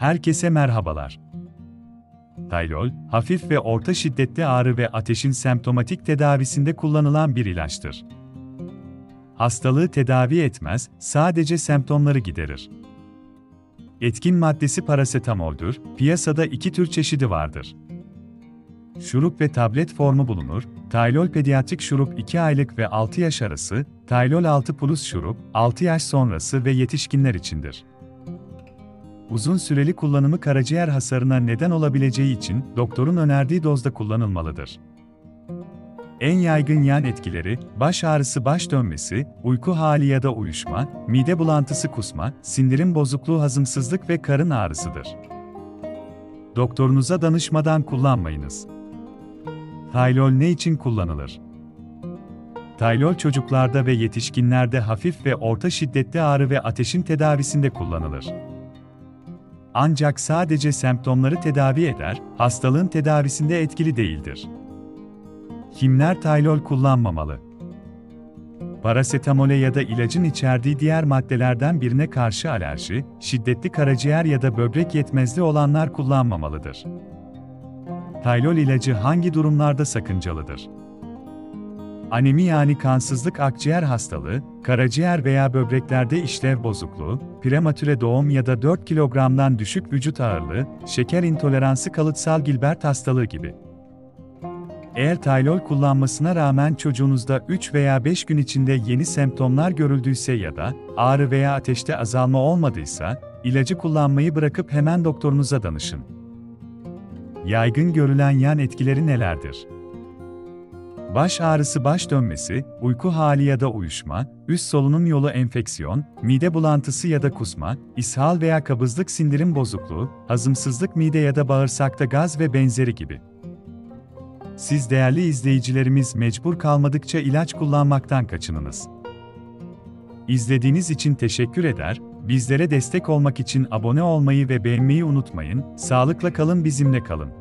Herkese merhabalar. Tylol, hafif ve orta şiddetli ağrı ve ateşin semptomatik tedavisinde kullanılan bir ilaçtır. Hastalığı tedavi etmez, sadece semptomları giderir. Etkin maddesi parasetamoldür, piyasada iki tür çeşidi vardır. Şurup ve tablet formu bulunur, Tylol pediatrik şurup 2 aylık ve 6 yaş arası, Tylol 6+ şurup, 6 yaş sonrası ve yetişkinler içindir. Uzun süreli kullanımı karaciğer hasarına neden olabileceği için doktorun önerdiği dozda kullanılmalıdır. En yaygın yan etkileri, baş ağrısı, baş dönmesi, uyku hali ya da uyuşma, mide bulantısı, kusma, sindirim bozukluğu, hazımsızlık ve karın ağrısıdır. Doktorunuza danışmadan kullanmayınız. Tylol ne için kullanılır? Tylol çocuklarda ve yetişkinlerde hafif ve orta şiddetli ağrı ve ateşin tedavisinde kullanılır. Ancak sadece semptomları tedavi eder, hastalığın tedavisinde etkili değildir. Kimler Tylol kullanmamalı? Parasetamole ya da ilacın içerdiği diğer maddelerden birine karşı alerji, şiddetli karaciğer ya da böbrek yetmezliği olanlar kullanmamalıdır. Tylol ilacı hangi durumlarda sakıncalıdır? Anemi yani kansızlık, akciğer hastalığı, karaciğer veya böbreklerde işlev bozukluğu, prematüre doğum ya da 4 kilogramdan düşük vücut ağırlığı, şeker intoleransı, kalıtsal Gilbert hastalığı gibi. Eğer Tylol kullanmasına rağmen çocuğunuzda 3 veya 5 gün içinde yeni semptomlar görüldüyse ya da ağrı veya ateşte azalma olmadıysa, ilacı kullanmayı bırakıp hemen doktorunuza danışın. Yaygın görülen yan etkileri nelerdir? Baş ağrısı, baş dönmesi, uyku hali ya da uyuşma, üst solunum yolu enfeksiyon, mide bulantısı ya da kusma, ishal veya kabızlık, sindirim bozukluğu, hazımsızlık, mide ya da bağırsakta gaz ve benzeri gibi. Siz değerli izleyicilerimiz, mecbur kalmadıkça ilaç kullanmaktan kaçınınız. İzlediğiniz için teşekkür eder, bizlere destek olmak için abone olmayı ve beğenmeyi unutmayın, sağlıkla kalın, bizimle kalın.